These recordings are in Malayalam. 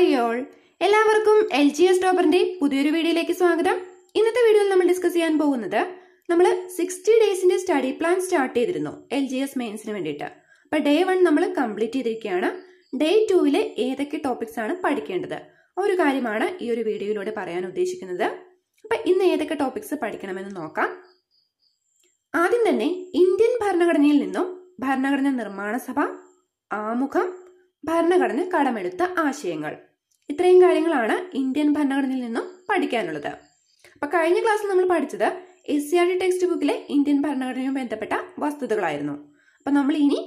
Hi all, എല്ലാവർക്കും LGS ടോപ്പറിന്റെ പുതിയൊരു വീഡിയോയിലേക്ക് സ്വാഗതം. ഇന്നത്തെ വീഡിയോയിൽ നമ്മൾ ഡിസ്കസ് ചെയ്യാൻ പോകുന്നത് നമ്മൾ 60 ഡേയ്സിന്റെ സ്റ്റഡി പ്ലാൻ സ്റ്റാർട്ട് ചെയ്തിരുന്നു LGS മെയിൻസിന് വേണ്ടിയിട്ട്. അപ്പോൾ ഡേ 1 നമ്മൾ കംപ്ലീറ്റ് ചെയ്തിരിക്കുകയാണ്. ഡേ 2 ലെ ഏതൊക്കെ ടോപ്പിക്സ് ആണ് പഠിക്കേണ്ടത് ഒരു കാര്യമാണ് ഈ ഒരു വീഡിയോയിലൂടെ പറയാൻ ഉദ്ദേശിക്കുന്നത്. അപ്പോൾ ഇന്ന് ഏതൊക്കെ ടോപ്പിക്സ് പഠിക്കണമെന്ന് നോക്കാം. ആദ്യം തന്നെ ഇന്ത്യൻ ഭരണഘടനയിൽ നിന്നും ഭരണഘടന നിർമ്മാണ സഭ, ആമുഖം, ഭരണഘടന കടമെടുത്ത ആശയങ്ങൾ, ഇത്രയും കാര്യങ്ങളാണ് ഇന്ത്യൻ ഭരണഘടനയിൽ നിന്നും പഠിക്കാനുള്ളത്. അപ്പൊ കഴിഞ്ഞ ക്ലാസ്സിൽ നമ്മൾ പഠിച്ചത് SCRT ടെക്സ്റ്റ് ബുക്കിലെ ഇന്ത്യൻ ഭരണഘടനയുമായി ബന്ധപ്പെട്ട വസ്തുതകളായിരുന്നു. അപ്പൊ നമ്മൾ ഇനി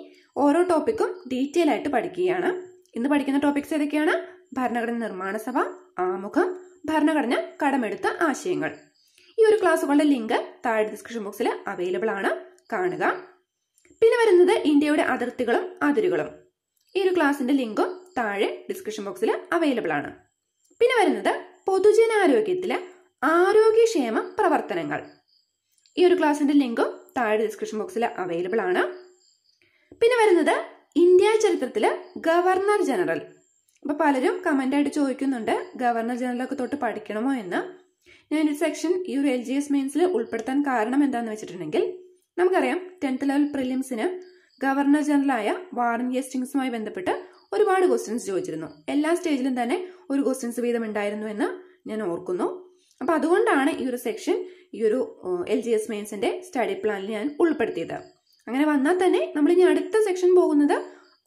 ഓരോ ടോപ്പിക്കും ഡീറ്റെയിൽ ആയിട്ട് പഠിക്കുകയാണ്. ഇന്ന് പഠിക്കുന്ന ടോപ്പിക്സ് ഏതൊക്കെയാണ്? ഭരണഘടന നിർമ്മാണ സഭ, ആമുഖം, ഭരണഘടന കടമെടുത്ത ആശയങ്ങൾ. ഈ ഒരു ക്ലാസ്സുകളുടെ ലിങ്ക് താഴെ ഡിസ്ക്രിപ്ഷൻ ബോക്സിൽ അവൈലബിൾ ആണ്, കാണുക. പിന്നെ വരുന്നത് ഇന്ത്യയുടെ അതിർത്തികളും അതിരുകളും, ഈ ഒരു ക്ലാസിന്റെ ലിങ്കും താഴെ ഡിസ്ക്രിപ്ഷൻ ബോക്സിൽ അവൈലബിൾ ആണ്. പിന്നെ വരുന്നത് പൊതുജനാരോഗ്യത്തിലെ ആരോഗ്യക്ഷേമ പ്രവർത്തനങ്ങൾ, ഈ ഒരു ക്ലാസിന്റെ ലിങ്കും താഴെ ഡിസ്ക്രിപ്ഷൻ ബോക്സിൽ അവൈലബിൾ ആണ്. പിന്നെ വരുന്നത് ഇന്ത്യ ചരിത്രത്തിലെ ഗവർണർ ജനറൽ. അപ്പൊ പലരും കമന്റ് ആയിട്ട് ചോദിക്കുന്നുണ്ട് ഗവർണർ ജനറലൊക്കെ തൊട്ട് പഠിക്കണമോ എന്ന്. ഞാൻ ഈ സെക്ഷൻ ഈ ഒരു LGS മെയിൻസിൽ ഉൾപ്പെടുത്താൻ കാരണം എന്താണെന്ന് വെച്ചിട്ടുണ്ടെങ്കിൽ നമുക്കറിയാം 10th ലെവൽ പ്രിലിംസിന് ഗവർണർ ജനറലായ വാറൻ ഹേസ്റ്റിംഗ്സുമായി ബന്ധപ്പെട്ട് ഒരുപാട് ക്വസ്റ്റ്യൻസ് ചോദിച്ചിരുന്നു. എല്ലാ സ്റ്റേജിലും തന്നെ ഒരു ക്വസ്റ്റ്യൻസ് വീതം ഉണ്ടായിരുന്നു എന്ന് ഞാൻ ഓർക്കുന്നു. അപ്പൊ അതുകൊണ്ടാണ് ഈ ഒരു സെക്ഷൻ ഈ ഒരു LGS മെയിൻസിന്റെ സ്റ്റഡി പ്ലാനിൽ ഞാൻ ഉൾപ്പെടുത്തിയത്. അങ്ങനെ വന്നാൽ തന്നെ നമ്മൾ ഇനി അടുത്ത സെക്ഷൻ പോകുന്നത്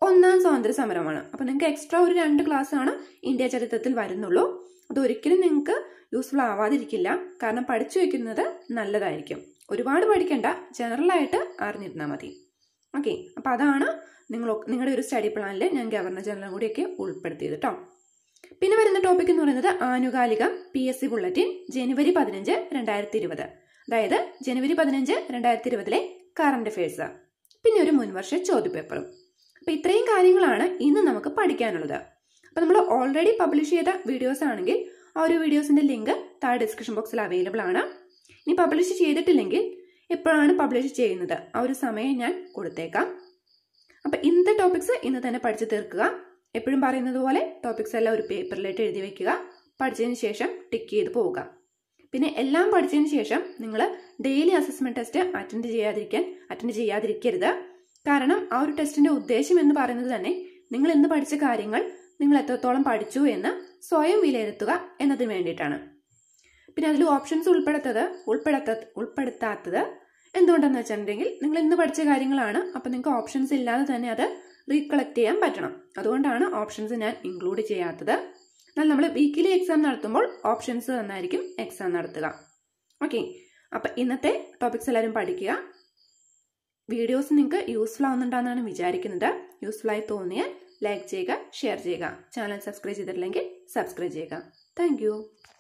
ഒന്നാം സ്വാതന്ത്ര്യ സമരമാണ്. അപ്പൊ നിങ്ങൾക്ക് എക്സ്ട്രാ ഒരു 2 ക്ലാസ് ആണ് ഇന്ത്യ ചരിത്രത്തിൽ വരുന്നുള്ളൂ. അതൊരിക്കലും നിങ്ങൾക്ക് യൂസ്ഫുൾ ആവാതിരിക്കില്ല, കാരണം പഠിച്ചു വെക്കുന്നത് നല്ലതായിരിക്കും. ഒരുപാട് പഠിക്കേണ്ട, ജനറൽ ആയിട്ട് അറിഞ്ഞിരുന്നാൽ മതി. ഓക്കെ, അപ്പം അതാണ് നിങ്ങളുടെ ഒരു സ്റ്റഡി പ്ലാനിൽ ഞാൻ ഗവർണർ ജനറലും കൂടിയൊക്കെ ഉൾപ്പെടുത്തിയത് കേട്ടോ. പിന്നെ വരുന്ന ടോപ്പിക് എന്ന് പറയുന്നത് ആനുകാലികം PSC ബുള്ളറ്റിൻ ജനുവരി 15, 2020, അതായത് ജനുവരി 15, 2020 കറണ്ട് അഫയേഴ്സ്, പിന്നെ ഒരു മുൻവർഷ ചോദ്യപേപ്പറും. അപ്പം ഇത്രയും കാര്യങ്ങളാണ് ഇന്ന് നമുക്ക് പഠിക്കാനുള്ളത്. അപ്പം നമ്മൾ ഓൾറെഡി പബ്ലിഷ് ചെയ്ത വീഡിയോസ് ആണെങ്കിൽ ആ ഒരു വീഡിയോസിന്റെ ലിങ്ക് താഴെ ഡിസ്ക്രിപ്ഷൻ ബോക്സിൽ അവൈലബിൾ ആണ്. ഇനി പബ്ലിഷ് ചെയ്തിട്ടില്ലെങ്കിൽ എപ്പോഴാണ് പബ്ലിഷ് ചെയ്യുന്നത് ആ ഒരു സമയം ഞാൻ കൊടുത്തേക്കാം. അപ്പം ഇന്നത്തെ ടോപ്പിക്സ് ഇന്ന് തന്നെ പഠിച്ചു തീർക്കുക. എപ്പോഴും പറയുന്നത് പോലെ ടോപ്പിക്സ് എല്ലാം ഒരു പേപ്പറിലായിട്ട് എഴുതി വയ്ക്കുക. പഠിച്ചതിന് ശേഷം ടിക്ക് ചെയ്ത് പോവുക. പിന്നെ എല്ലാം പഠിച്ചതിന് ശേഷം നിങ്ങൾ ഡെയിലി അസസ്മെന്റ് ടെസ്റ്റ് അറ്റൻഡ് ചെയ്യാതിരിക്കരുത്. കാരണം ആ ഒരു ടെസ്റ്റിന്റെ ഉദ്ദേശം എന്ന് പറയുന്നത് തന്നെ നിങ്ങൾ ഇന്ന് പഠിച്ച കാര്യങ്ങൾ നിങ്ങൾ എത്രത്തോളം പഠിച്ചു എന്ന് സ്വയം വിലയിരുത്തുക എന്നതിന് വേണ്ടിയിട്ടാണ്. പിന്നെ അതിൽ ഓപ്ഷൻസ് ഉൾപ്പെടുത്താത്തത് എന്തുകൊണ്ടെന്ന് വെച്ചിട്ടുണ്ടെങ്കിൽ നിങ്ങൾ ഇന്ന് പഠിച്ച കാര്യങ്ങളാണ്, അപ്പം നിങ്ങൾക്ക് ഓപ്ഷൻസ് ഇല്ലാതെ തന്നെ അത് റീകളക്ട് ചെയ്യാൻ പറ്റണം. അതുകൊണ്ടാണ് ഓപ്ഷൻസ് ഞാൻ ഇൻക്ലൂഡ് ചെയ്യാത്തത്. എന്നാൽ നമ്മൾ വീക്കിലി എക്സാം നടത്തുമ്പോൾ ഓപ്ഷൻസ് തന്നായിരിക്കും എക്സാം നടത്തുക. ഓക്കെ, അപ്പം ഇന്നത്തെ ടോപ്പിക്സ് എല്ലാവരും പഠിക്കുക. വീഡിയോസ് നിങ്ങൾക്ക് യൂസ്ഫുൾ ആവുന്നുണ്ടെന്നാണ് വിചാരിക്കുന്നത്. യൂസ്ഫുൾ ആയി തോന്നിയാൽ ലൈക്ക് ചെയ്യുക, ഷെയർ ചെയ്യുക. ചാനൽ സബ്സ്ക്രൈബ് ചെയ്തിട്ടില്ലെങ്കിൽ സബ്സ്ക്രൈബ് ചെയ്യുക. താങ്ക്